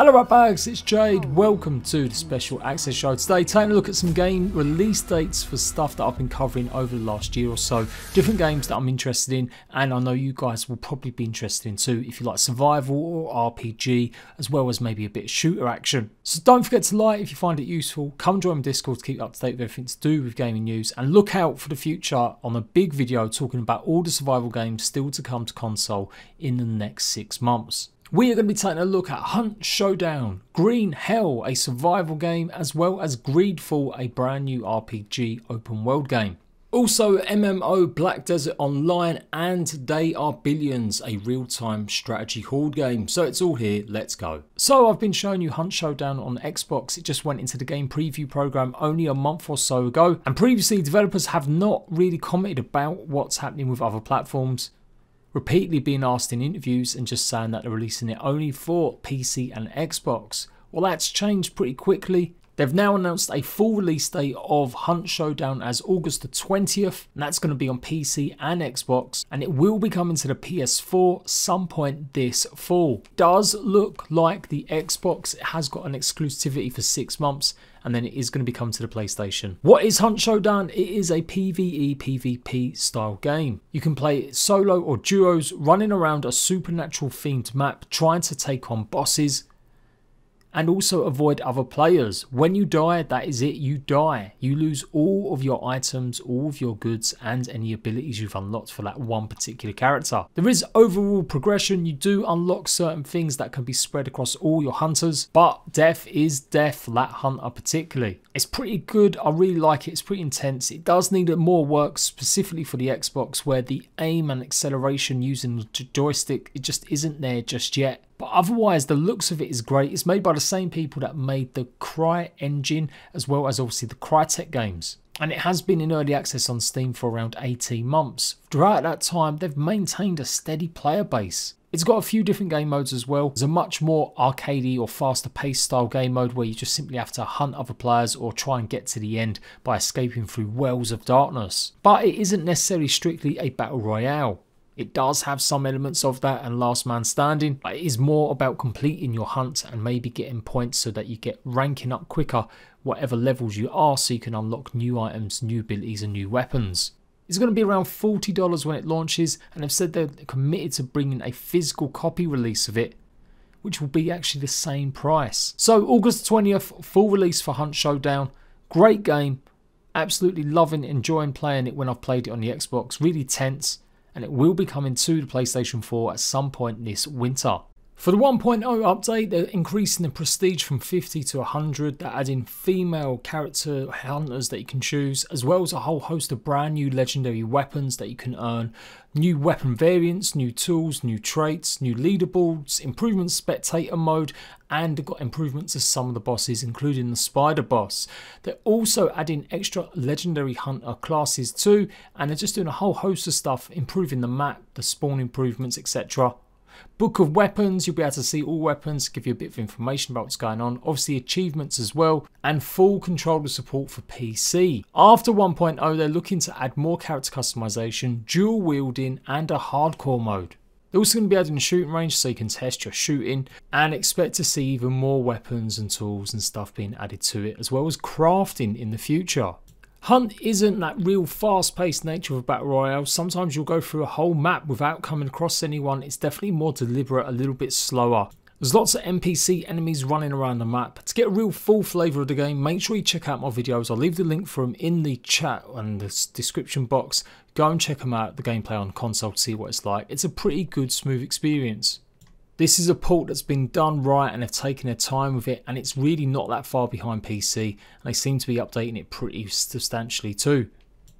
Hello rat bags, it's Jade. Welcome to the Special Access Show. Today taking a look at some game release dates for stuff that I've been covering over the last year or so. Different games that I'm interested in, and I know you guys will probably be interested in too if you like survival or RPG, as well as maybe a bit of shooter action. So don't forget to like if you find it useful. Come join my Discord to keep up to date with everything to do with gaming news, and look out for the future on a big video talking about all the survival games still to come to console in the next 6 months. We are going to be taking a look at Hunt Showdown, Green Hell, a survival game, as well as Greedfall, a brand new RPG open world game. Also MMO Black Desert Online and They Are Billions, a real-time strategy horde game. So it's all here, let's go. So I've been showing you Hunt Showdown on Xbox. It just went into the game preview program only a month or so ago. And previously developers have not really commented about what's happening with other platforms. Repeatedly being asked in interviews and just saying that they're releasing it only for PC and Xbox. Well, that's changed pretty quickly. They've now announced a full release date of Hunt Showdown as August the 20th, and that's going to be on PC and Xbox, and it will be coming to the PS4 some point this fall. Does look like the Xbox has got an exclusivity for 6 months, and then it is going to be coming to the PlayStation. What is Hunt Showdown? It is a PvE, PvP style game. You can play it solo or duos, running around a supernatural themed map, trying to take on bosses, and also avoid other players. When you die, that is it, you die. You lose all of your items, all of your goods, and any abilities you've unlocked for that one particular character. There is overall progression. You do unlock certain things that can be spread across all your hunters, but death is death, that hunter particularly. It's pretty good, I really like it, it's pretty intense. It does need more work, specifically for the Xbox, where the aim and acceleration using the joystick, it just isn't there just yet. But otherwise, the looks of it is great. It's made by the same people that made the Cry engine, as well as obviously the Crytek games. And it has been in early access on Steam for around 18 months. Throughout that time, they've maintained a steady player base. It's got a few different game modes as well. There's a much more arcadey or faster paced style game mode where you just simply have to hunt other players or try and get to the end by escaping through wells of darkness. But it isn't necessarily strictly a battle royale. It does have some elements of that and last man standing, but it is more about completing your hunt and maybe getting points so that you get ranking up quicker, whatever levels you are, so you can unlock new items, new abilities and new weapons. It's going to be around $40 when it launches, and they've said they're committed to bringing a physical copy release of it, which will be actually the same price. So August 20th, full release for Hunt Showdown. Great game, absolutely loving, enjoying playing it when I've played it on the Xbox, really tense. And it will be coming to the PlayStation 4 at some point this winter. For the 1.0 update, they're increasing the prestige from 50 to 100. They're adding female character hunters that you can choose, as well as a whole host of brand new legendary weapons that you can earn, new weapon variants, new tools, new traits, new leaderboards, improvements spectator mode, and got improvements to some of the bosses, including the spider boss. They're also adding extra legendary hunter classes too, and they're just doing a whole host of stuff, improving the map, the spawn improvements, etc. Book of weapons, you'll be able to see all weapons, give you a bit of information about what's going on, obviously achievements as well, and full controller support for PC. After 1.0, they're looking to add more character customization, dual wielding, and a hardcore mode. They're also going to be adding a shooting range so you can test your shooting, and expect to see even more weapons and tools and stuff being added to it, as well as crafting in the future. Hunt isn't that real fast-paced nature of a battle royale. Sometimes you'll go through a whole map without coming across anyone. It's definitely more deliberate, a little bit slower. There's lots of NPC enemies running around the map. To get a real full flavour of the game, make sure you check out my videos. I'll leave the link for them in the chat and the description box. Go and check them out, the gameplay on console, to see what it's like. It's a pretty good, smooth experience. This is a port that's been done right and have taken their time with it, and it's really not that far behind PC, and they seem to be updating it pretty substantially too.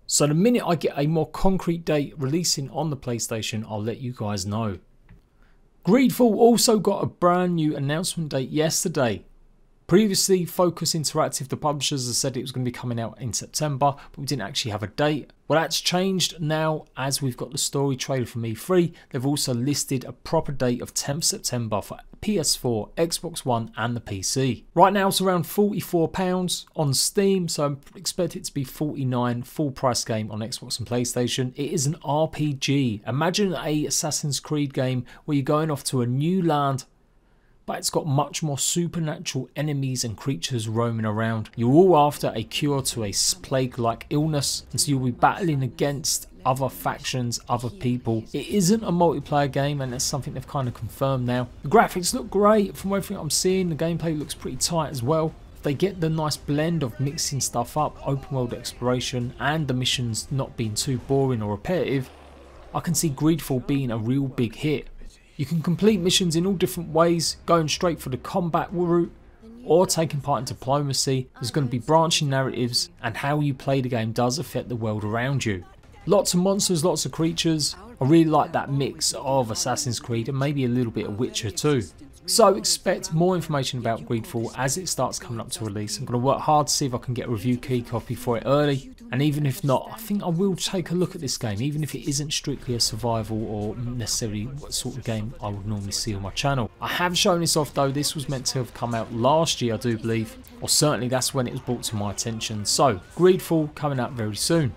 So the minute I get a more concrete date releasing on the PlayStation, I'll let you guys know. Greedfall also got a brand new announcement date yesterday. Previously, Focus Interactive, the publishers, have said it was going to be coming out in September, but we didn't actually have a date. Well, that's changed now as we've got the story trailer from E3. They've also listed a proper date of 10th September for PS4, Xbox One and the PC. Right now it's around £44 on Steam, so I expect it to be $49 full price game on Xbox and PlayStation. It is an RPG. Imagine an Assassin's Creed game where you're going off to a new land, but it's got much more supernatural enemies and creatures roaming around. You're all after a cure to a plague-like illness, and so you'll be battling against other factions, other people. It isn't a multiplayer game, and that's something they've kind of confirmed now. The graphics look great from everything I'm seeing. The gameplay looks pretty tight as well. They get the nice blend of mixing stuff up, open world exploration, and the missions not being too boring or repetitive. I can see Greedfall being a real big hit. You can complete missions in all different ways, going straight for the combat route or taking part in diplomacy. There's going to be branching narratives, and how you play the game does affect the world around you. Lots of monsters, lots of creatures. I really like that mix of Assassin's Creed and maybe a little bit of Witcher too. So expect more information about Greedfall as it starts coming up to release. I'm going to work hard to see if I can get a review key copy for it early. And even if not, I think I will take a look at this game, even if it isn't strictly a survival or necessarily what sort of game I would normally see on my channel. I have shown this off though. This was meant to have come out last year, I do believe. Or certainly that's when it was brought to my attention. So Greedfall coming out very soon.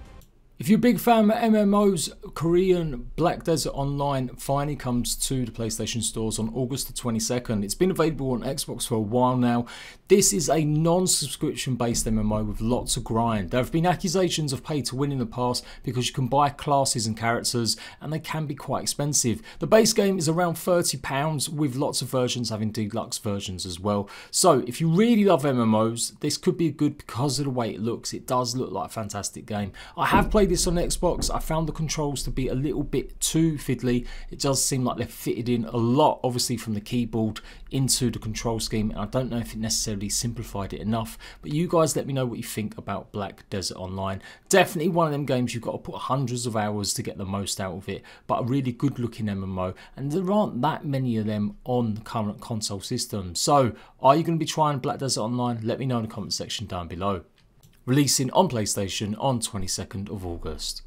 If you're a big fan of MMOs, Korean Black Desert Online finally comes to the PlayStation stores on August the 22nd. It's been available on Xbox for a while now. This is a non-subscription based MMO with lots of grind. There have been accusations of pay to win in the past because you can buy classes and characters and they can be quite expensive. The base game is around £30 with lots of versions having deluxe versions as well. So if you really love MMOs, this could be good because of the way it looks. It does look like a fantastic game. I have played this on Xbox. I found the controls to be a little bit too fiddly. It does seem like they've fitted in a lot, obviously, from the keyboard into the control scheme, and I don't know if it necessarily simplified it enough, but you guys let me know what you think about Black Desert Online. Definitely one of them games you've got to put hundreds of hours to get the most out of it, but a really good looking MMO, and there aren't that many of them on the current console system. So are you going to be trying Black Desert Online? Let me know in the comment section down below. Releasing on PlayStation on 22nd of August.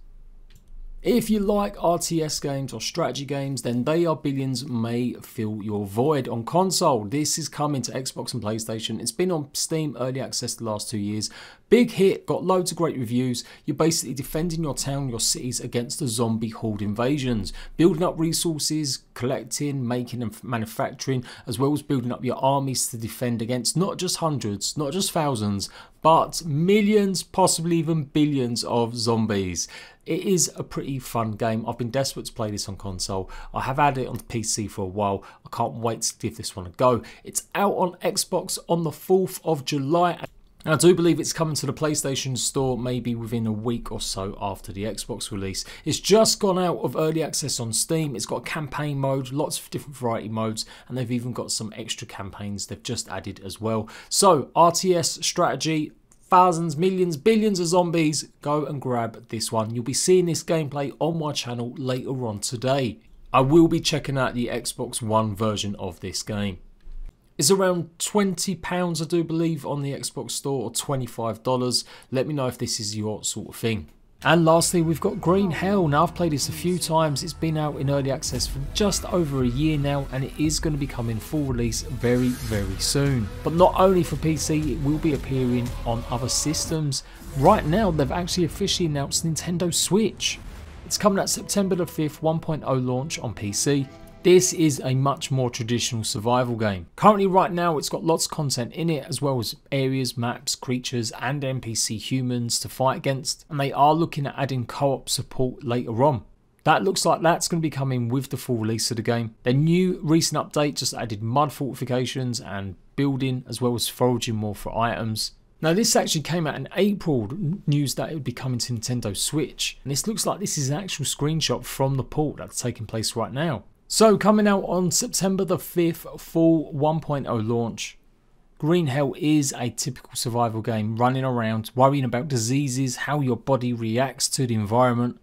If you like RTS games or strategy games, then They Are Billions may fill your void on console. This is coming to Xbox and PlayStation. It's been on Steam Early Access the last 2 years. Big hit, got loads of great reviews. You're basically defending your town, your cities against the zombie horde invasions, building up resources, collecting, making and manufacturing, as well as building up your armies to defend against not just hundreds, not just thousands, but millions, possibly even billions of zombies. It is a pretty fun game. I've been desperate to play this on console. I have had it on PC for a while. I can't wait to give this one a go. It's out on Xbox on the 4th of July. And I do believe it's coming to the PlayStation store maybe within a week or so after the Xbox release. It's just gone out of early access on Steam. It's got campaign mode, lots of different variety modes, and they've even got some extra campaigns they've just added as well. So RTS strategy, thousands, millions, billions of zombies, go and grab this one. You'll be seeing this gameplay on my channel later on today. I will be checking out the Xbox One version of this game. It's around £20, I do believe, on the Xbox store, or $25. Let me know if this is your sort of thing. And lastly, we've got Green Hell. Now, I've played this a few times. It's been out in early access for just over a year now, and it is going to be coming full release very, very soon. But not only for PC, it will be appearing on other systems. Right now, they've actually officially announced Nintendo Switch. It's coming out September the 5th, 1.0 launch on PC. This is a much more traditional survival game. Currently right now it's got lots of content in it, as well as areas, maps, creatures and NPC humans to fight against, and they are looking at adding co-op support later on. That looks like that's going to be coming with the full release of the game. Their new recent update just added mud fortifications and building, as well as foraging more for items. Now this actually came out in April, news that it would be coming to Nintendo Switch, and this looks like this is an actual screenshot from the port that's taking place right now. So coming out on September the 5th, full 1.0 launch. Green Hell is a typical survival game, running around, worrying about diseases, how your body reacts to the environment.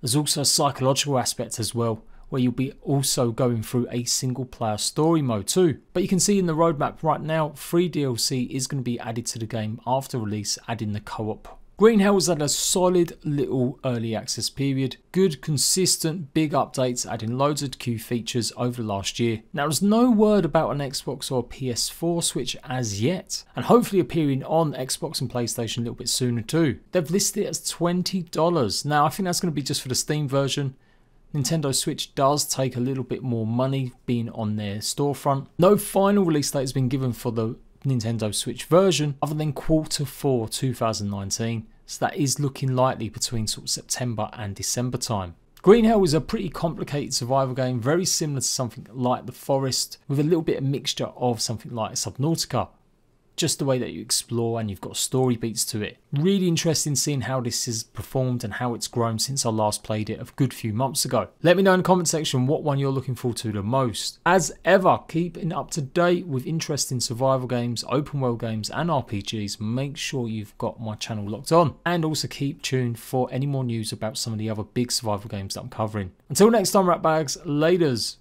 There's also a psychological aspect as well, where you'll be also going through a single player story mode too. But you can see in the roadmap right now, free DLC is going to be added to the game after release, adding the co-op. Green Hell's had a solid little early access period, good consistent big updates adding loads of Q features over the last year. Now there's no word about an Xbox or PS4 Switch as yet, and hopefully appearing on Xbox and PlayStation a little bit sooner too. They've listed it as $20. Now I think that's going to be just for the Steam version. Nintendo Switch does take a little bit more money being on their storefront. No final release date has been given for the Nintendo Switch version other than Q4 2019, so that is looking likely between sort of September and December time. Green Hell is a pretty complicated survival game, very similar to something like The Forest, with a little bit of mixture of something like Subnautica. Just the way that you explore and you've got story beats to it. Really interesting seeing how this has performed and how it's grown since I last played it a good few months ago. Let me know in the comment section what one you're looking forward to the most. As ever, keeping up to date with interesting survival games, open world games and RPGs, make sure you've got my channel locked on. And also keep tuned for any more news about some of the other big survival games that I'm covering. Until next time, ratbags, laters.